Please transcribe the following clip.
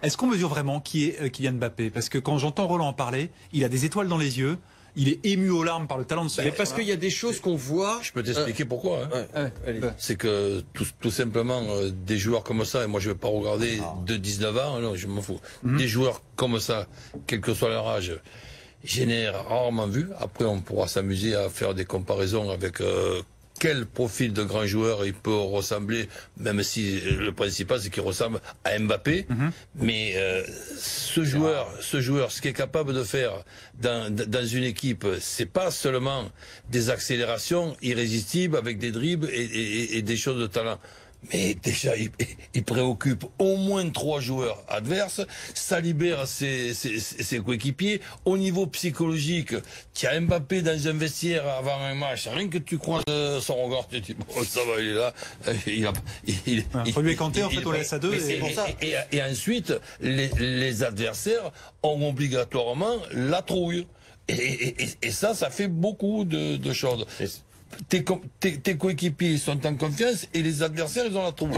Est-ce qu'on mesure vraiment qui est Kylian Mbappé? Parce que quand j'entends Roland en parler, il a des étoiles dans les yeux. Il est ému aux larmes par le talent de ce joueur. Parce qu'il y a des choses qu'on voit. Je peux t'expliquer pourquoi. Hein. Ouais. C'est que tout simplement des joueurs comme ça, et moi je ne vais pas regarder de 19 ans, non, je m'en fous. Des joueurs comme ça, quel que soit leur âge, génèrent rarement vu. Après on pourra s'amuser à faire des comparaisons avec quel profil de grand joueur il peut ressembler, même si le principal c'est qu'il ressemble à Mbappé. Mais ce qui est capable de faire dans une équipe, c'est pas seulement des accélérations irrésistibles avec des dribbles et des choses de talent. Mais déjà, il préoccupe au moins 3 joueurs adverses, ça libère ses coéquipiers. Au niveau psychologique, tu as Mbappé dans un vestiaire avant un match, rien que tu croises son regard, tu te dis, bon, ça va, il est là. On laisse à 2. Et, pour ça. Et ensuite, les adversaires ont obligatoirement la trouille. Et ça fait beaucoup de choses. Tes coéquipiers sont en confiance et les adversaires, ils ont la trouille.